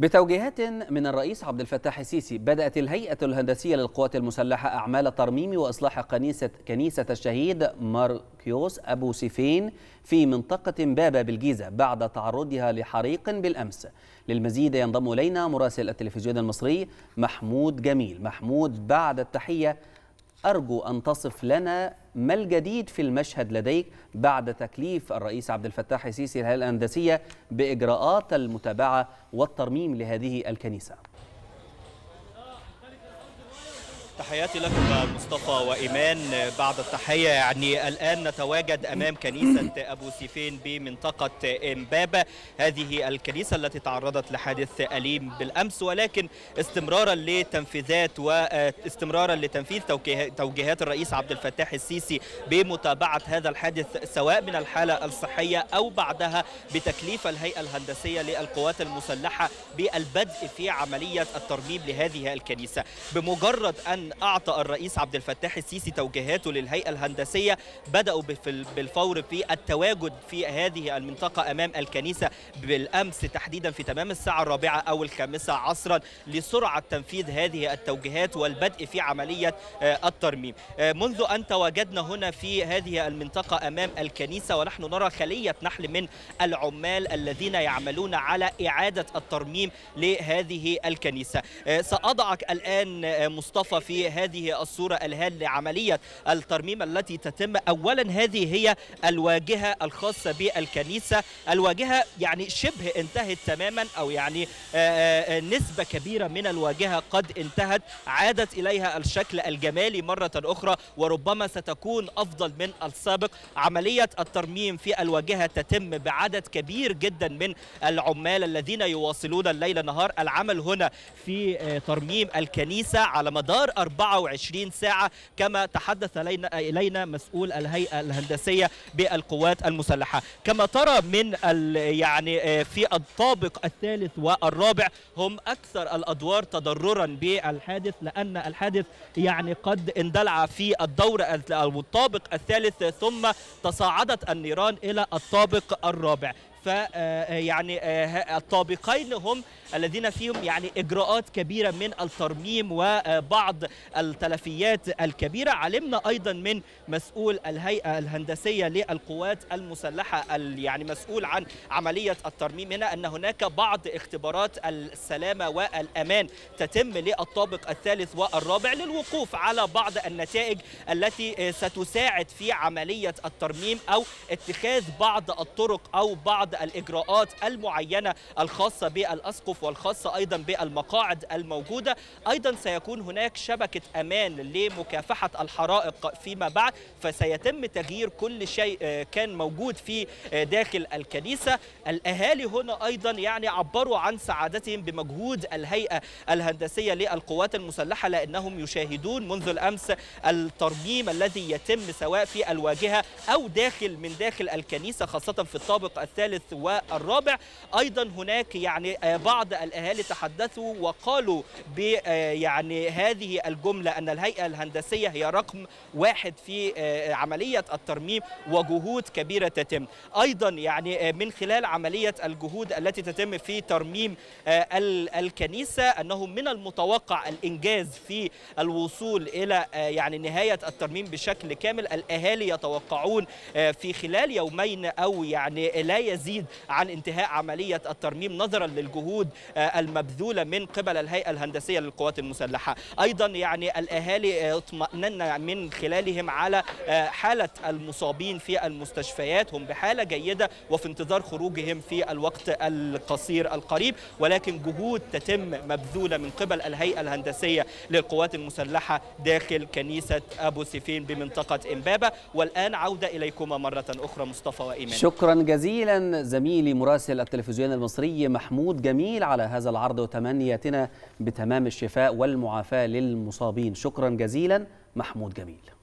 بتوجيهات من الرئيس عبد الفتاح السيسي، بدأت الهيئة الهندسية للقوات المسلحة أعمال ترميم وإصلاح كنيسة الشهيد ماركيوس أبو سيفين في منطقة بابا بالجيزة بعد تعرضها لحريق بالأمس. للمزيد ينضم إلينا مراسل التلفزيون المصري محمود جميل. محمود، بعد التحية، أرجو أن تصف لنا ما الجديد في المشهد لديك بعد تكليف الرئيس عبد الفتاح السيسي الهيئة الهندسية بإجراءات المتابعة والترميم لهذه الكنيسة. تحياتي لكم مصطفى وإيمان. بعد التحية، يعني الآن نتواجد أمام كنيسة أبو سيفين بمنطقة إمبابة، هذه الكنيسة التي تعرضت لحادث أليم بالأمس، ولكن استمرارا لتنفيذ توجيهات الرئيس عبد الفتاح السيسي بمتابعة هذا الحادث سواء من الحالة الصحية أو بعدها، بتكليف الهيئة الهندسية للقوات المسلحة بالبدء في عملية الترميم لهذه الكنيسة. بمجرد أن أعطى الرئيس عبد الفتاح السيسي توجيهاته للهيئة الهندسية، بدأوا بالفور في التواجد في هذه المنطقة أمام الكنيسة بالأمس، تحديدا في تمام الساعة 4 أو 5 عصرا، لسرعة تنفيذ هذه التوجيهات والبدء في عملية الترميم. منذ أن تواجدنا هنا في هذه المنطقة أمام الكنيسة ونحن نرى خلية نحل من العمال الذين يعملون على إعادة الترميم لهذه الكنيسة. سأضعك الآن مصطفى في هذه الصورة الهان لعملية الترميم التي تتم. أولا هذه هي الواجهة الخاصة بالكنيسة، الواجهة يعني شبه انتهت تماما، أو يعني نسبة كبيرة من الواجهة قد انتهت، عادت إليها الشكل الجمالي مرة أخرى وربما ستكون أفضل من السابق. عملية الترميم في الواجهة تتم بعدد كبير جدا من العمال الذين يواصلون الليل نهار العمل هنا في ترميم الكنيسة على مدار 24 ساعة كما تحدث إلينا مسؤول الهيئة الهندسية بالقوات المسلحة. كما ترى من يعني في الطابق الثالث والرابع هم أكثر الأدوار تضررا بالحادث، لأن الحادث يعني قد اندلع في الدور أو الطابق الثالث، ثم تصاعدت النيران إلى الطابق الرابع. فيعني الطابقين هم الذين فيهم يعني إجراءات كبيرة من الترميم وبعض التلفيات الكبيرة. علمنا أيضا من مسؤول الهيئة الهندسية للقوات المسلحة يعني مسؤول عن عملية الترميم هنا أن هناك بعض اختبارات السلامة والأمان تتم للطابق الثالث والرابع للوقوف على بعض النتائج التي ستساعد في عملية الترميم، أو اتخاذ بعض الطرق أو بعض الإجراءات المعينة الخاصة بالأسقف والخاصة أيضا بالمقاعد الموجودة. أيضا سيكون هناك شبكة أمان لمكافحة الحرائق فيما بعد، فسيتم تغيير كل شيء كان موجود في داخل الكنيسة. الأهالي هنا أيضا يعني عبروا عن سعادتهم بمجهود الهيئة الهندسية للقوات المسلحة، لأنهم يشاهدون منذ الأمس الترميم الذي يتم سواء في الواجهة أو من داخل الكنيسة، خاصة في الطابق الثالث والرابع. أيضا هناك يعني بعض الأهالي تحدثوا وقالوا يعني هذه الجملة أن الهيئة الهندسية هي رقم 1 في عملية الترميم، وجهود كبيرة تتم. أيضا يعني من خلال عملية الجهود التي تتم في ترميم الكنيسة، أنه من المتوقع الإنجاز في الوصول إلى يعني نهاية الترميم بشكل كامل. الأهالي يتوقعون في خلال يومين أو يعني لا يزيد عن انتهاء عملية الترميم، نظرا للجهود المبذولة من قبل الهيئة الهندسية للقوات المسلحة. أيضا يعني الأهالي اطمأننا من خلالهم على حالة المصابين في المستشفيات، هم بحالة جيدة وفي انتظار خروجهم في الوقت القصير القريب، ولكن جهود تتم مبذولة من قبل الهيئة الهندسية للقوات المسلحة داخل كنيسة أبو سيفين بمنطقة إمبابة. والآن عودة إليكما مرة أخرى مصطفى وإيمان. شكرا جزيلا زميلي مراسل التلفزيون المصري محمود جميل على هذا العرض، وتمنياتنا بتمام الشفاء والمعافاة للمصابين. شكرا جزيلا محمود جميل.